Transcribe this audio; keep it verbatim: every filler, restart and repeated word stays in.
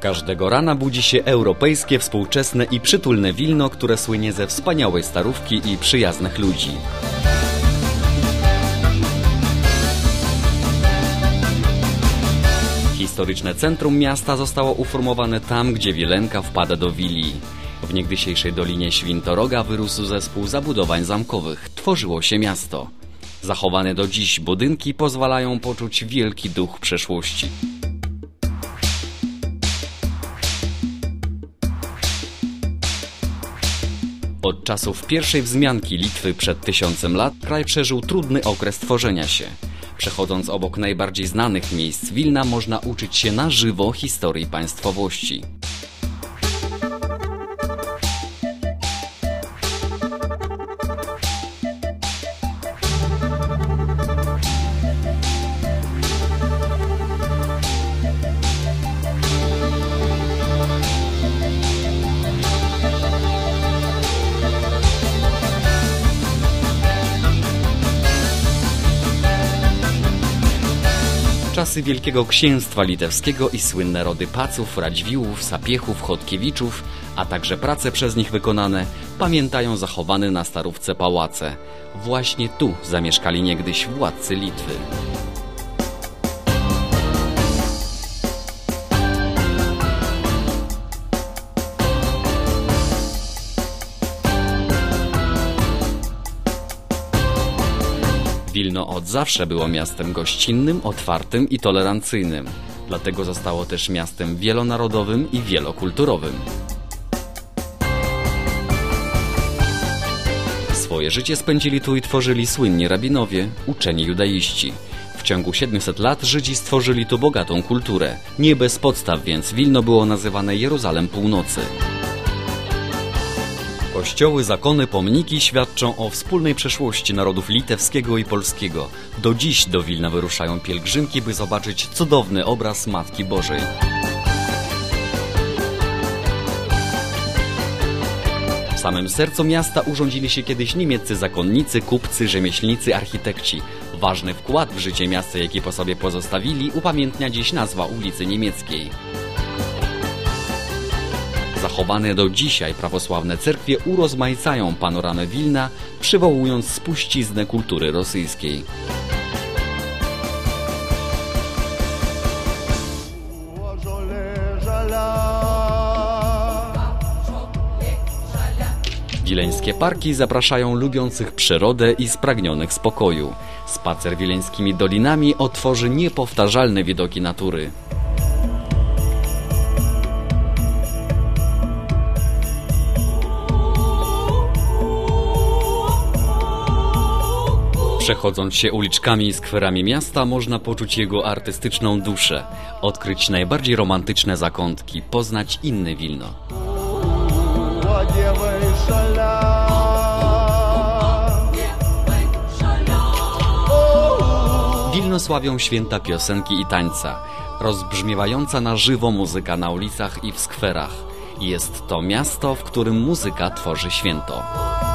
Każdego rana budzi się europejskie, współczesne i przytulne Wilno, które słynie ze wspaniałej starówki i przyjaznych ludzi. Historyczne centrum miasta zostało uformowane tam, gdzie Wielenka wpada do Wilii. W niegdysiejszej Dolinie Świntoroga wyrósł zespół zabudowań zamkowych. Tworzyło się miasto. Zachowane do dziś budynki pozwalają poczuć wielki duch przeszłości. Od czasów pierwszej wzmianki Litwy przed tysiącem lat kraj przeżył trudny okres tworzenia się. Przechodząc obok najbardziej znanych miejsc Wilna można uczyć się na żywo historii państwowości. Czasy Wielkiego Księstwa Litewskiego i słynne rody Paców, Radziwiłłów, Sapiechów, Chodkiewiczów, a także prace przez nich wykonane, pamiętają zachowane na Starówce pałace. Właśnie tu zamieszkali niegdyś władcy Litwy. Wilno od zawsze było miastem gościnnym, otwartym i tolerancyjnym. Dlatego zostało też miastem wielonarodowym i wielokulturowym. Swoje życie spędzili tu i tworzyli słynni rabinowie, uczeni judaiści. W ciągu siedmiuset lat Żydzi stworzyli tu bogatą kulturę. Nie bez podstaw więc Wilno było nazywane Jerozolima Północy. Kościoły, zakony, pomniki świadczą o wspólnej przeszłości narodów litewskiego i polskiego. Do dziś do Wilna wyruszają pielgrzymki, by zobaczyć cudowny obraz Matki Bożej. W samym sercu miasta urządzili się kiedyś niemieccy zakonnicy, kupcy, rzemieślnicy, architekci. Ważny wkład w życie miasta, jaki po sobie pozostawili, upamiętnia dziś nazwa ulicy niemieckiej. Zachowane do dzisiaj prawosławne cerkwie urozmaicają panoramę Wilna, przywołując spuściznę kultury rosyjskiej. Wileńskie parki zapraszają lubiących przyrodę i spragnionych spokoju. Spacer wileńskimi dolinami otworzy niepowtarzalne widoki natury. Przechodząc się uliczkami i skwerami miasta, można poczuć jego artystyczną duszę, odkryć najbardziej romantyczne zakątki, poznać inne Wilno. Wilno sławią święta piosenki i tańca, rozbrzmiewająca na żywo muzyka na ulicach i w skwerach. Jest to miasto, w którym muzyka tworzy święto.